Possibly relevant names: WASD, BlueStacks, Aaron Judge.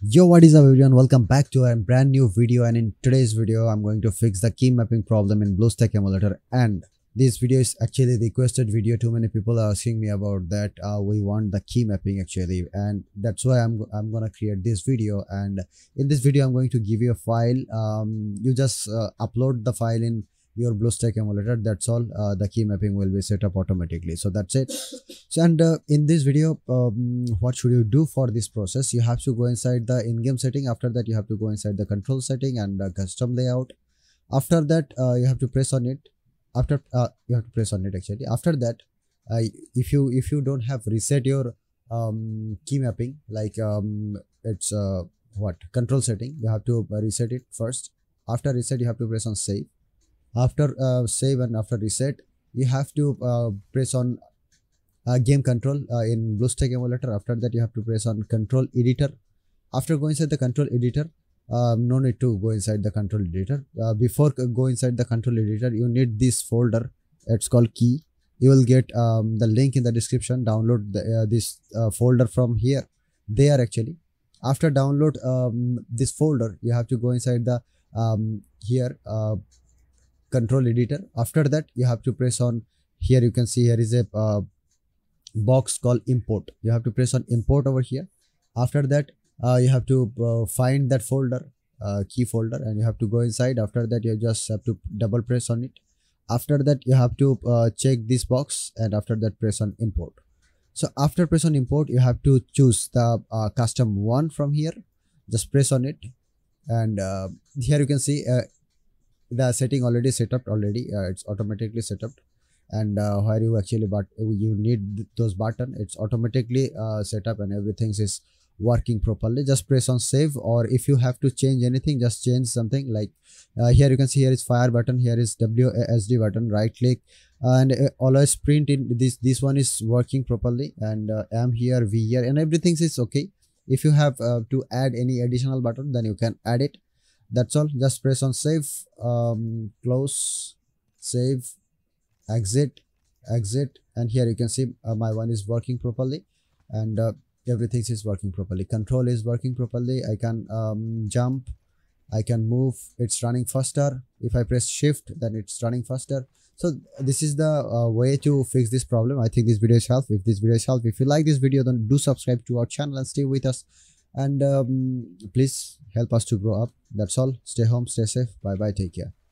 Yo, what is up everyone, welcome back to our brand new video. And in today's video I'm going to fix the key mapping problem in BlueStacks emulator, and this video is actually requested video. Too many people are asking me about that. We want the key mapping actually, and that's why I'm gonna create this video. And in this video I'm going to give you a file. You just upload the file in your BlueStacks emulator, that's all. The key mapping will be set up automatically, so that's it. So and in this video, what should you do for this process? You have to go inside the in-game setting. After that you have to go inside the control setting and custom layout. After that you have to press on it. After you have to press on it actually. After that if you don't have reset your key mapping, like it's what control setting, you have to reset it first. After reset you have to press on save. After save and after reset you have to press on game control in BlueStacks emulator. After that you have to press on control editor. After going inside the control editor, no need to go inside the control editor. Before go inside the control editor you need this folder, it's called key. You will get the link in the description. Download this folder from here, there actually. After download this folder you have to go inside the here control editor. After that you have to press on here. You can see here is a box called import. You have to press on import over here. After that you have to find that folder, key folder, and you have to go inside. After that you just have to double press on it. After that you have to check this box, and after that press on import. So after press on import you have to choose the custom one from here. Just press on it, and here you can see the setting already set up already. It's automatically set up, and where you actually but you need those button, it's automatically set up and everything is working properly. Just press on save, or if you have to change anything just change something, like here you can see here is fire button, here is WASD button. Right click and always print in this one is working properly, and M here, V here, and everything is okay. If you have to add any additional button then you can add it. That's all. Just press on save, close, save, exit, and here you can see my one is working properly, and everything is working properly. Control is working properly. I can jump, I can move, it's running faster. If I press shift then it's running faster. So this is the way to fix this problem. I think this video is helpful. If this video is helpful, if you like this video then do subscribe to our channel and stay with us. And please help us to grow up. That's all. Stay home, stay safe. Bye bye. Take care.